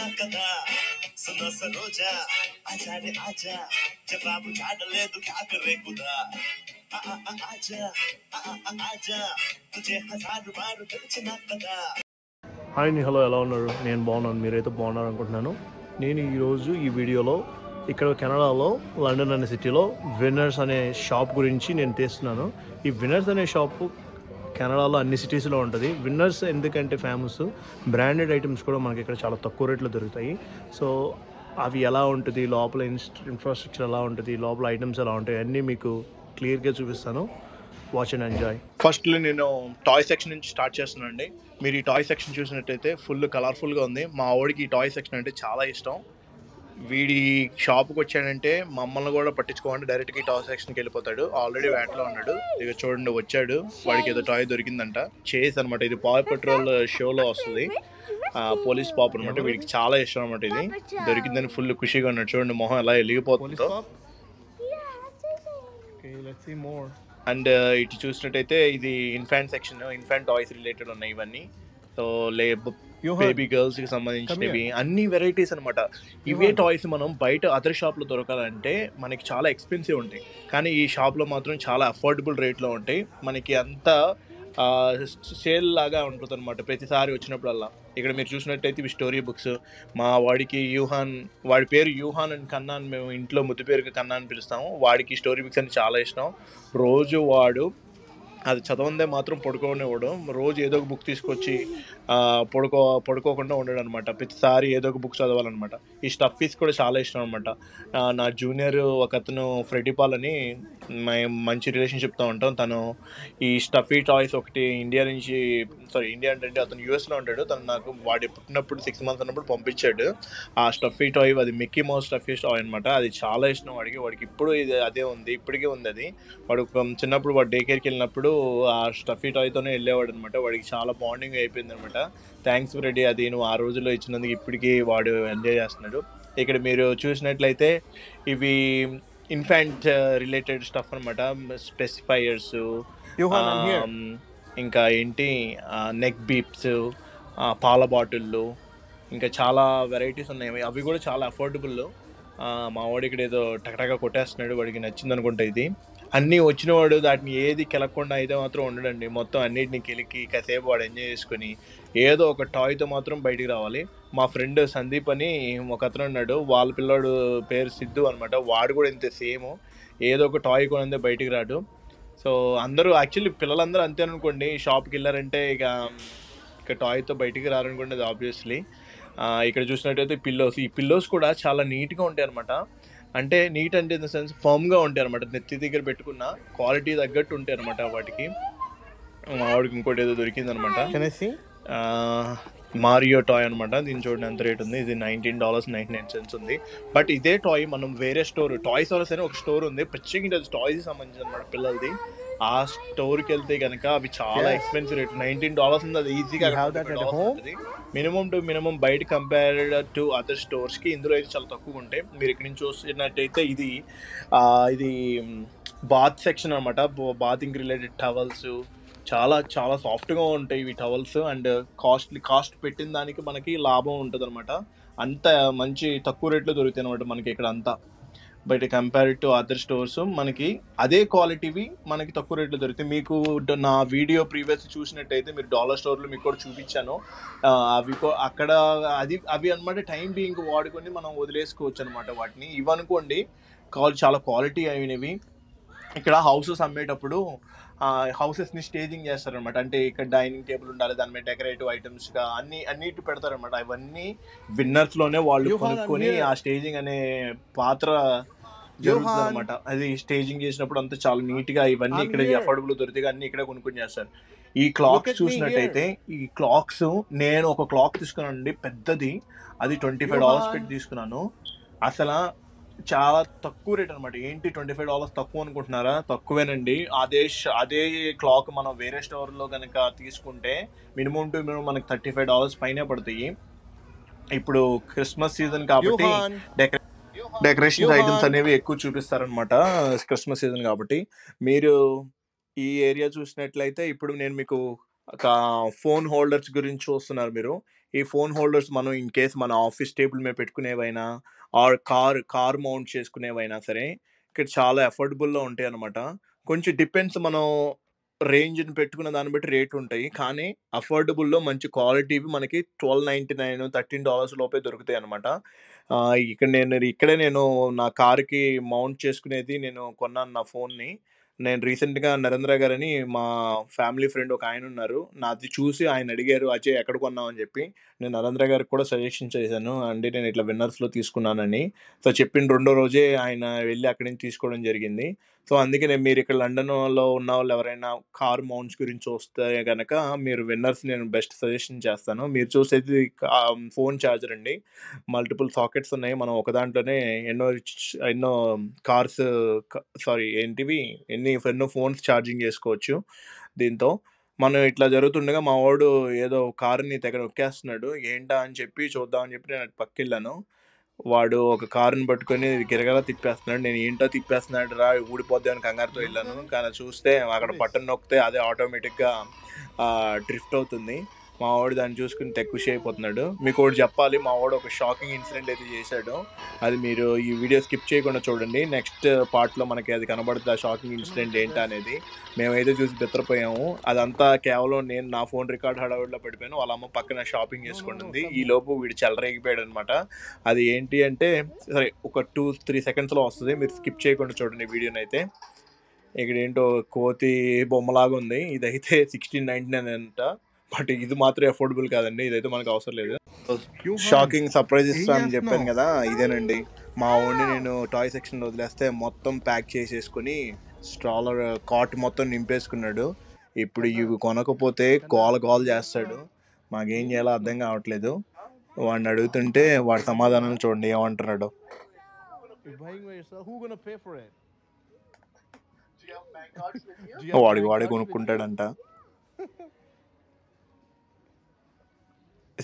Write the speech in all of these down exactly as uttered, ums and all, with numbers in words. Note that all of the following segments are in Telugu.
ना कथा सुनो सरोजा आजा रे आजा जवाब ढांड ले तू क्या कर रे खुदा आजा आजा तुझे हजार बार पिलचना कथा हाय नी हेलो ఎలా ఉన్నారు నేను బాగున్నాను మీరైతే బాగున్నారు అనుకుంటున్నాను నేను ఈ రోజు ఈ వీడియోలో ఇక్కడ కెనడాలో లండన్ అనే సిటీలో విన్నర్స్ అనే షాప్ గురించి నేను చేస్తున్నాను ఈ విన్నర్స్ అనే షాప్ కెనడాలో అన్ని సిటీస్లో ఉంటుంది విన్నర్స్ ఎందుకంటే ఫేమస్ బ్రాండెడ్ ఐటమ్స్ కూడా మనకి ఇక్కడ చాలా తక్కువ రేట్లో దొరుకుతాయి సో అవి ఎలా ఉంటుంది లోపల ఇన్ఫ్రాస్ట్రక్చర్ ఎలా ఉంటుంది లోపల ఐటమ్స్ ఎలా ఉంటాయి అన్నీ మీకు క్లియర్గా చూపిస్తాను వాచ్ అండ్ ఎంజాయ్ ఫస్ట్ నేను టాయ్ సెక్షన్ నుంచి స్టార్ట్ చేస్తున్నానండి మీరు ఈ టాయ్ సెక్షన్ చూసినట్టయితే ఫుల్ కలర్ఫుల్గా ఉంది మా ఆవిడకి ఈ టాయ్ సెక్షన్ అంటే చాలా ఇష్టం వీడి షాప్కి వచ్చాడంటే మమ్మల్ని కూడా పట్టించుకోండి డైరెక్ట్గా టాయ్ సెక్షన్కి వెళ్ళిపోతాడు ఆల్రెడీ వ్యాట్లో ఉన్నాడు ఇక చూడండి వచ్చాడు వాడికి ఏదో టాయ్ దొరికిందంట చేస్ అనమాట ఇది పావ్ పెట్రోల్ షోలో వస్తుంది పోలీస్ పాప్ అనమాట వీడికి చాలా ఇష్టం అనమాట ఇది దొరికిందని ఫుల్ ఖుషిగా ఉన్నాడు చూడండి మొహం ఎలా వెలిగిపోతుందో అండ్ ఇటు చూసినట్టయితే ఇది infant section infant toys related ఉన్నాయి ఇవన్నీ సో లేబ్ బేబీ గర్ల్స్ కి సంబంధించినవి అన్ని వెరైటీస్ అనమాట ఇవే టాయ్స్ మనం బయట అదర్ షాప్లో దొరకాలంటే మనకి చాలా ఎక్స్పెన్సివ్ ఉంటాయి కానీ ఈ షాప్లో మాత్రం చాలా అఫోర్డబుల్ రేట్లో ఉంటాయి మనకి అంతా సేల్ లాగా ఉంటుంది అనమాట ప్రతిసారి వచ్చినప్పుడల్లా ఇక్కడ మీరు చూసినట్టయితే ఇవి స్టోరీ బుక్స్ మా వాడికి యూహాన్ వాడి పేరు యూహాన్ అండ్ కన్నా అని మేము ఇంట్లో ముద్దు పేరుకి కన్నా అని పిలుస్తాము వాడికి స్టోరీ బుక్స్ అని చాలా ఇష్టం రోజు వాడు అది చదవందే మాత్రం పడుకోనివ్వడం రోజు ఏదో ఒక బుక్ తీసుకొచ్చి పడుకో పడుకోకుండా ఉండడం అనమాట ప్రతిసారి ఏదో ఒక బుక్ చదవాలన్నమాట ఈ స్టఫీస్ కూడా చాలా ఇష్టం అనమాట నా జూనియర్ ఒక అతను ఫ్రెడిపాల్ అని మేము మంచి రిలేషన్షిప్తో ఉంటాం తను ఈ స్టఫీ టాయ్స్ ఒకటి ఇండియా నుంచి సారీ ఇండియా అంటే అతను యూఎస్లో ఉంటాడు తను నాకు వాడి పుట్టినప్పుడు సిక్స్ మంత్స్ అన్నప్పుడు పంపించాడు ఆ స్టఫీ టాయ్ అది మిక్కీ మౌస్ స్టఫీ టాయ్ అనమాట అది చాలా ఇష్టం వాడికి వాడికి ఇప్పుడు ఇది అదే ఉంది ఇప్పటికే ఉంది అది వాడు చిన్నప్పుడు వాడు డే కేర్కి వెళ్ళినప్పుడు ఆ స్టఫీ టాయ్తోనే వెళ్ళేవాడు అనమాట వాడికి చాలా బాండింగ్ అయిపోయింది అనమాట థ్యాంక్స్ రెడ్డి అది నువ్వు ఆ రోజుల్లో ఇచ్చినందుకు ఇప్పటికీ వాడు ఎంజాయ్ చేస్తున్నాడు ఇక్కడ మీరు చూసినట్లయితే ఇవి ఇన్ఫాంట్ రిలేటెడ్ స్టఫ్ అనమాట స్పెసిఫైయర్స్ ఇంకా ఏంటి నెక్ బీప్స్ పాల బాటిళ్ళు ఇంకా చాలా వెరైటీస్ ఉన్నాయి అవి కూడా చాలా అఫోర్డబుల్ మా వాడు ఇక్కడ ఏదో టకటగా కొట్టేస్తున్నాడు వాడికి నచ్చింది అనుకుంటా ఇది అన్నీ వచ్చినవాడు వాటిని ఏది కెలకుండా అయితే మాత్రం ఉండడండి మొత్తం అన్నిటిని కెలికి కాసేపు వాడు ఎంజాయ్ చేసుకుని ఏదో ఒక టాయ్తో మాత్రం బయటికి రావాలి మా ఫ్రెండ్ సందీప్ అని ఒక అతను ఉన్నాడు వాళ్ళ పిల్లాడు పేరు సిద్ధు అనమాట వాడు కూడా ఇంతే సేమ్ ఏదో ఒక టాయ్ కొనందే బయటికి రాడు సో అందరూ యాక్చువల్లీ పిల్లలందరూ అంతే అనుకోండి షాప్కి వెళ్ళారంటే ఇక ఇక టాయ్తో బయటికి రారనుకోండి అది ఆబ్వియస్లీ ఇక్కడ చూసినట్టయితే పిల్లోస్ ఈ పిల్లోస్ కూడా చాలా నీట్గా ఉంటాయి అనమాట అంటే నీట్ అంటే ఇన్ ద సెన్స్ ఫామ్గా ఉంటాయి అనమాట నెత్తి దగ్గర పెట్టుకున్న క్వాలిటీ తగ్గట్టు ఉంటాయి అనమాట వాటికి ఆవిడకి ఇంకోటి ఏదో దొరికిందనమాట అనేసి మారియో టాయ్ అనమాట దీని చూడండి ఎంత రేట్ ఉంది ఇది nineteen dollars ninety nine cents ఉంది బట్ ఇదే టాయ్ మనం వేరే స్టోర్ టాయ్స్ అవర్స్ అని ఒక స్టోర్ ఉంది ప్రత్యేకించి అది టాయ్స్కి సంబంధించిన అనమాట పిల్లలది ఆ స్టోర్కి వెళ్తే కనుక అవి చాలా ఎక్స్పెన్సివ్ రేట్ నైన్టీన్ డాలర్స్ ఉంది అది ఈజీగా మినిమం టు మినిమం బయట కంపేర్డ్ టు అదర్ స్టోర్స్కి ఇందులో అయితే చాలా తక్కువ ఉంటాయి మీరు ఇక్కడ నుంచి చూసినట్టయితే ఇది ఇది బాత్ సెక్షన్ అనమాట బాతింగ్ రిలేటెడ్ టవల్స్ చాలా చాలా సాఫ్ట్గా ఉంటాయి ఇవి టవల్స్ అండ్ కాస్ట్లీ కాస్ట్ పెట్టిన దానికి మనకి లాభం ఉంటుంది అనమాట అంత మంచి తక్కువ రేట్లో దొరుకుతాయి అనమాట మనకి ఇక్కడ అంతా but compared to other stores మనకి అదే క్వాలిటీవి మనకి తక్కువ రేట్లో దొరుకుతాయి మీకు నా వీడియో ప్రీవియస్ చూసినట్టయితే మీరు డాలర్ స్టోర్లో మీకు కూడా చూపించాను అవి అక్కడ అది అవి అనమాట టైం బీయింగ్ వాడుకొని మనం వదిలేసుకోవచ్చు అనమాట వాటిని ఇవనుకోండి కాల్ చాలా క్వాలిటీ అయినవి ఇక్కడ హౌసెస్ అమ్మేటప్పుడు హౌసెస్ని స్టేజింగ్ చేస్తారనమాట అంటే ఇక్కడ డైనింగ్ టేబుల్ ఉండాలి దాని మీద డెకరేటివ్ ఐటమ్స్గా అన్ని అన్నిటి పెడతారనమాట అవన్నీ విన్నర్స్లోనే వాళ్ళు కొనుక్కొని ఆ స్టేజింగ్ అనే పాత్ర జరుగుతుంది అనమాట అది స్టేజింగ్ చేసినప్పుడు అంతా చాలా నీట్గా ఇవన్నీ ఇక్కడ అఫోర్డబుల్ దొరికితే అన్ని ఇక్కడ కొనుక్కొని చేస్తారు ఈ క్లాక్స్ చూసినట్టయితే ఈ క్లాక్స్ నేను ఒక క్లాక్ తీసుకున్నానండి పెద్దది అది ట్వంటీ ఫైవ్ డాలర్స్ పెట్టి తీసుకున్నాను అసలు చాలా తక్కువ రేట్ అనమాట ఏంటి ట్వంటీ ఫైవ్ డాలర్స్ తక్కువ అనుకుంటున్నారా తక్కువేనండి అదే అదే క్లాక్ మనం వేరే స్టోర్లో కనుక తీసుకుంటే మినిమం టు మినిమం మనకి థర్టీ ఫైవ్ డాలర్స్ పైన పడతాయి ఇప్పుడు క్రిస్మస్ సీజన్ కాబట్టి డెకరే డెకరేషన్ ఐటమ్స్ అనేవి ఎక్కువ చూపిస్తారనమాట క్రిస్మస్ సీజన్ కాబట్టి మీరు ఈ ఏరియా చూసినట్లయితే ఇప్పుడు నేను మీకు ఫోన్ హోల్డర్స్ గురించి చూస్తున్నారు మీరు. ఈ ఫోన్ హోల్డర్స్ మనం ఇన్ కేస్ మన ఆఫీస్ టేబుల్ మీద పెట్టుకునేవైనా ఆర్ కార్ కార్ మౌంట్ చేసుకునేవైనా సరే ఇక్కడ చాలా అఫోర్డబుల్లో ఉంటాయి అనమాట. కొంచెం డిపెండ్స్ మనం రేంజ్ని పెట్టుకున్న దాన్ని బట్టి రేట్ ఉంటాయి, కానీ అఫోర్డబుల్లో మంచి క్వాలిటీవి మనకి twelve ninety nine thirteen dollars లోపే దొరుకుతాయి అనమాట. ఇక్కడ నేను ఇక్కడే నేను నా కార్కి మౌంట్ చేసుకునేది నేను కొన్నాను నా ఫోన్ని. నేను రీసెంట్గా నరేంద్ర గారని మా ఫ్యామిలీ ఫ్రెండ్ ఒక ఆయన ఉన్నారు, నాది చూసి ఆయన అడిగారు అజయ్ ఎక్కడ కొన్నావు అని చెప్పి. నేను నరేంద్ర గారికి కూడా సజెషన్ చేశాను అంటే నేను ఇట్లా విన్నర్స్లో తీసుకున్నానని. సో చెప్పిన రెండో రోజే ఆయన వెళ్ళి అక్కడి నుంచి తీసుకోవడం జరిగింది. సో అందుకే నేను మీరు ఇక్కడ లండన్లో ఉన్న వాళ్ళు ఎవరైనా కార్ మౌంట్స్ గురించి చూస్తే కనుక మీరు విన్నర్స్ నేను బెస్ట్ సజెషన్ చేస్తాను. మీరు చూసేది ఫోన్ ఛార్జర్ అండి, మల్టిపుల్ సాకెట్స్ ఉన్నాయి, మనం ఒక దాంట్లోనే ఎన్నో ఎన్నో కార్స్ సారీ ఏంటివి ఎన్ని ఎన్నో ఫోన్స్ ఛార్జింగ్ చేసుకోవచ్చు దీంతో. మనం ఇట్లా జరుగుతుండగా మా వాడు ఏదో కారుని తెగ నొక్కేస్తున్నాడు, ఏంటా అని చెప్పి చూద్దామని చెప్పి నేను అటు పక్కెళ్ళాను. వాడు ఒక కారుని పట్టుకొని గిరగలా తిప్పేస్తున్నాడు. నేను ఏంటో తిప్పేస్తున్నాడు రా ఊడిపోద్ది అని కంగారుతో వెళ్ళాను, కానీ చూస్తే అక్కడ బటన్ నొక్కితే అదే ఆటోమేటిక్గా డ్రిఫ్ట్ అవుతుంది. మా వాడు దాన్ని చూసుకుని తెగ ఖుషి అయిపోతున్నాడు. మీకు ఒకటి చెప్పాలి, మా వాడు ఒక షాకింగ్ ఇన్సిడెంట్ అయితే చేశాడు, అది మీరు ఈ వీడియో స్కిప్ చేయకుండా చూడండి. నెక్స్ట్ పార్ట్లో మనకి అది కనబడుతుంది, ఆ షాకింగ్ ఇన్సిడెంట్ ఏంటి అనేది. మేమైతే చూసి బెత్తరపోయాము. అదంతా కేవలం నేను నా ఫోన్ రికార్డ్ హడావుడిలో పడిపోయాను, వాళ్ళ అమ్మ పక్కన షాపింగ్ చేసుకుంటుంది, ఈ లోపు వీడు చెలరేగిపోయాడు అనమాట. అది ఏంటి అంటే సరే ఒక టూ త్రీ సెకండ్స్లో వస్తుంది, మీరు స్కిప్ చేయకుండా చూడండి వీడియోని. అయితే ఇక్కడ ఏంటో కోతి బొమ్మలాగా ఉంది, ఇదైతే సిక్స్టీన్ నైన్టీ నైన్ అంట, బట్ ఇది మాత్రం అఫోర్డబుల్ కాదండి, ఇదైతే మనకు అవసరం లేదు. షాకింగ్ సర్ప్రైజెస్ అని చెప్పాను కదా, ఇదేనండి. మా ఓన్ని నేను టాయ్ సెక్షన్లో వదిలేస్తే మొత్తం ప్యాక్ చేసేసుకుని స్ట్రాలర్ కాట్ మొత్తం నింపేసుకున్నాడు. ఇప్పుడు ఇవి కొనకపోతే గోల గోల చేస్తాడు, మాకేం చేయాలో అర్థం కావట్లేదు. వాడిని అడుగుతుంటే వాడి సమాధానం చూడండి ఏమంటున్నాడు. వాడికి వాడే కొనుక్కుంటాడంట.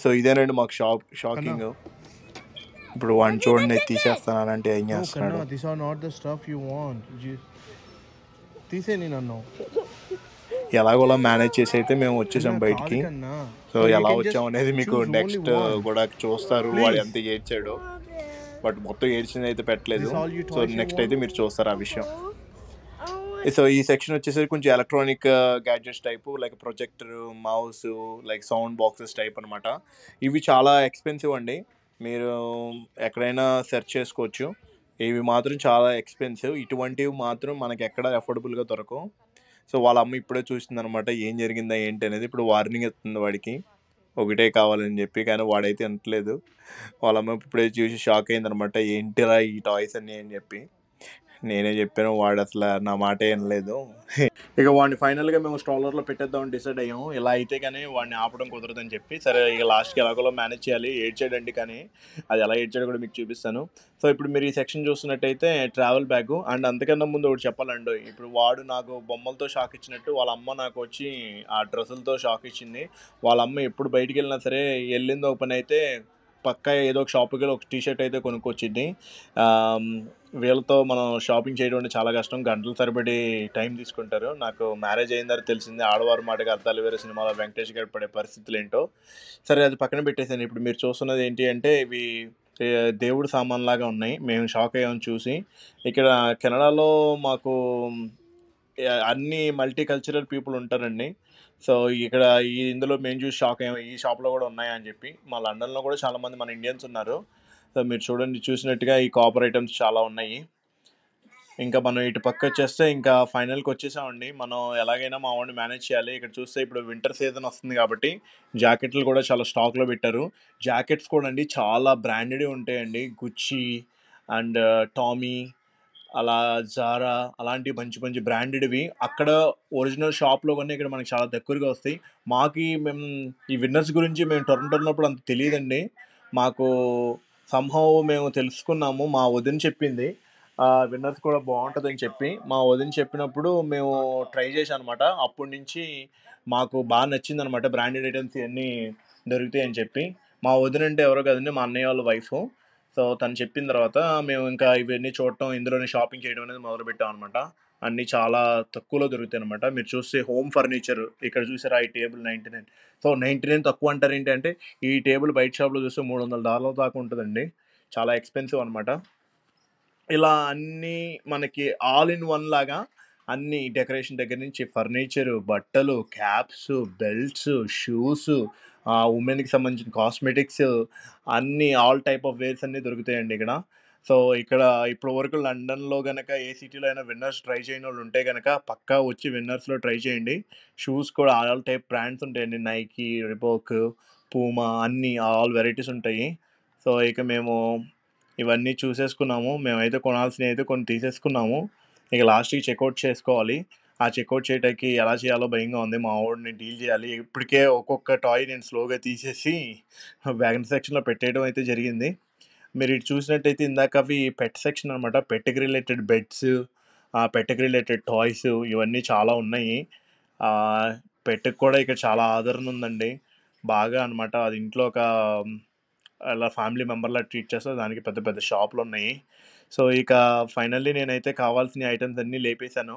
సో ఇదేనండి మాకు షాక్ షాకింగ్. ఇప్పుడు వాడిని చూడండి తీసేస్తాను అంటే ఏం చేస్తున్నాడు. ఎలాగోలా మేనేజ్ చేసి అయితే మేము వచ్చేసాం బయటికి. సో ఎలా వచ్చాం అనేది మీకు నెక్స్ట్ కూడా చూస్తారు వాడు ఎంత ఏడ్చాడు, బట్ మొత్తం ఏడ్చింది అయితే పెట్టలేదు. సో నెక్స్ట్ అయితే మీరు చూస్తారు ఆ విషయం. సో ఈ సెక్షన్ వచ్చేసరికి కొంచెం electronic gadgets type, like projector, mouse, like sound boxes type అనమాట. ఇవి చాలా ఎక్స్పెన్సివ్ అండి, మీరు ఎక్కడైనా సెర్చ్ చేసుకోవచ్చు. ఇవి మాత్రం చాలా ఎక్స్పెన్సివ్, ఇటువంటివి మాత్రం మనకి ఎక్కడ అఫోర్డబుల్గా దొరకవు. సో వాళ్ళ అమ్మ ఇప్పుడే చూసింది అనమాట ఏం జరిగిందా ఏంటి అనేది. ఇప్పుడు వార్నింగ్ ఇస్తుంది వాడికి ఒకటే కావాలని చెప్పి, కానీ వాడైతే అనట్లేదు. వాళ్ళ అమ్మ ఇప్పుడే చూసి షాక్ అయిందనమాట, ఏంటిరా ఈ టాయ్స్ అన్నీ అని చెప్పి. నేనే చెప్పాను, వాడు అసలు నా మాట ఏం లేదు. ఇక వాడిని ఫైనల్గా మేము స్ట్రాలర్లో పెట్టేద్దామని డిసైడ్ అయ్యాము. ఇలా అయితే కానీ వాడిని ఆపడం కుదరదని చెప్పి సరే ఇక లాస్ట్కి ఎలాగోలో మేనేజ్ చేయాలి. ఏడ్చాడండి, కానీ అది ఎలా ఏడ్చాడు కూడా మీకు చూపిస్తాను. సో ఇప్పుడు మీరు ఈ సెక్షన్ చూస్తున్నట్టయితే ట్రావెల్ బ్యాగ్. అండ్ అంతకన్నా ముందు ఒకటి చెప్పాలండి, ఇప్పుడు వాడు నాకు బొమ్మలతో షాక్ ఇచ్చినట్టు వాళ్ళ అమ్మ నాకు వచ్చి ఆ డ్రెస్సులతో షాక్ ఇచ్చింది. వాళ్ళ అమ్మ ఎప్పుడు బయటికి వెళ్ళినా సరే వెళ్ళింది ఒక పని అయితే పక్క ఏదో ఒక షాప్కి వెళ్ళి ఒక టీషర్ట్ అయితే కొనుక్కొచ్చింది. వీళ్ళతో మనం షాపింగ్ చేయడం అంటే చాలా కష్టం, గంటలు తరబడి టైం తీసుకుంటారు. నాకు మ్యారేజ్ అయిందని తెలిసింది, ఆడవారి మాటకి అర్థాలు వేరే సినిమాలో వెంకటేష్ గారు పడే పరిస్థితులు ఏంటో. సరే అది పక్కన పెట్టేసాను. ఇప్పుడు మీరు చూస్తున్నది ఏంటి అంటే ఇవి దేవుడు సామాన్లాగా ఉన్నాయి. మేము షాక్ అయ్యాము చూసి. ఇక్కడ కెనడాలో మాకు అన్ని మల్టీ కల్చరల్ పీపుల్ ఉంటారండి. సో ఇక్కడ ఈ ఇందులో మేము చూసి షాక్ అయ్యాము, ఈ షాప్లో కూడా ఉన్నాయని చెప్పి. మా లండన్లో కూడా చాలామంది మన ఇండియన్స్ ఉన్నారు. సో మీరు చూడండి చూసినట్టుగా ఈ కాపర్ ఐటమ్స్ చాలా ఉన్నాయి. ఇంకా మనం ఇటు పక్క వచ్చేస్తే ఇంకా ఫైనల్కి వచ్చేసామండి. మనం ఎలాగైనా మా వాడిని మేనేజ్ చేయాలి. ఇక్కడ చూస్తే ఇప్పుడు వింటర్ సీజన్ వస్తుంది కాబట్టి జాకెట్లు కూడా చాలా స్టాక్లో పెట్టారు. జాకెట్స్ కూడా అండి చాలా బ్రాండెడ్ ఉంటాయండి, గుచ్చి అండ్ టామీ అలా జారా అలాంటి మంచి మంచి బ్రాండెడ్వి అక్కడ ఒరిజినల్ షాప్లో కన్నా ఇక్కడ మనకి చాలా దగ్గరగా వస్తాయి. మాకు మేము ఈ విన్నర్స్ గురించి మేము టొరంటో ఉన్నప్పుడు అంత తెలియదండి, మాకు సంహవ్ మేము తెలుసుకున్నాము. మా వదిన చెప్పింది విన్నర్స్ కూడా బాగుంటుందని చెప్పి. మా వదిన చెప్పినప్పుడు మేము ట్రై చేసాం అనమాట. అప్పటి నుంచి మాకు బాగా నచ్చింది అనమాట, బ్రాండెడ్ ఐటమ్స్ ఇవన్నీ దొరుకుతాయని చెప్పి. మా వదిన అంటే ఎవరో కదండి, మా అన్నయ్య వాళ్ళ వైఫ్. సో తను చెప్పిన తర్వాత మేము ఇంకా ఇవన్నీ చూడటం, ఇందులోనే షాపింగ్ చేయడం అనేది మొదలుపెట్టాం అనమాట. అన్ని చాలా తక్కువలో దొరుకుతాయి అనమాట. మీరు చూస్తే హోమ్ ఫర్నిచర్ ఇక్కడ చూసారా ఈ table ninety nine. So ninety nine తక్కువ అంటారు ఏంటంటే ఈ టేబుల్ బయట షాప్లో చూస్తే మూడు వందల డాలర్ దాకా ఉంటుందండి, చాలా ఎక్స్పెన్సివ్ అనమాట. ఇలా అన్నీ మనకి ఆల్ ఇన్ వన్ లాగా అన్ని డెకరేషన్ దగ్గర నుంచి ఫర్నిచరు, బట్టలు, క్యాప్స్, బెల్ట్స్, షూస్, ఉమెన్కి సంబంధించిన కాస్మెటిక్స్ అన్నీ ఆల్ టైప్ ఆఫ్ వేర్స్ అన్నీ దొరుకుతాయండి ఇక్కడ. సో ఇక్కడ ఇప్పుడు వరకు లండన్లో కనుక ఏ సిటీలో అయినా విన్నర్స్ ట్రై చేయని వాళ్ళు ఉంటే కనుక పక్కా వచ్చి విన్నర్స్లో ట్రై చేయండి. షూస్ కూడా ఆల్ టైప్ బ్రాండ్స్ ఉంటాయండి, నైకీ, రిబోక్, పూమా అన్నీ ఆల్ వెరైటీస్ ఉంటాయి. సో ఇక మేము ఇవన్నీ చూసేసుకున్నాము, మేమైతే కొనాల్సినవి అయితే కొన్ని తీసేసుకున్నాము. ఇక లాస్ట్కి చెక్అవుట్ చేసుకోవాలి. ఆ చెక్అవుట్ చేయడానికి ఎలా చేయాలో భయంగా ఉంది, మా ఆవిడని డీల్ చేయాలి. ఇప్పటికే ఒక్కొక్క టాయ్ నేను స్లోగా తీసేసి వ్యాగన్ సెక్షన్లో పెట్టేయడం అయితే జరిగింది. మీరు ఇటు చూసినట్టయితే ఇందాక అవి పెట్ సెక్షన్ అనమాట. పెట్కి రిలేటెడ్ బెడ్స్, పెట్కి రిలేటెడ్ టాయ్స్ ఇవన్నీ చాలా ఉన్నాయి. పెట్టుకు కూడా ఇక్కడ చాలా ఆదరణ ఉందండి బాగా అనమాట. అది ఇంట్లో ఒక అలా ఫ్యామిలీ మెంబర్లా ట్రీట్ చేస్తే దానికి పెద్ద పెద్ద షాపులు ఉన్నాయి. సో ఇక ఫైనల్లీ నేనైతే కావాల్సిన ఐటమ్స్ అన్నీ లేపేశాను.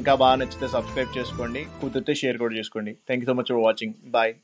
ఇంకా బాగా నచ్చితే సబ్స్క్రైబ్ చేసుకోండి, కుదిరితే షేర్ కూడా చేసుకోండి. Thank you so much for watching, bye.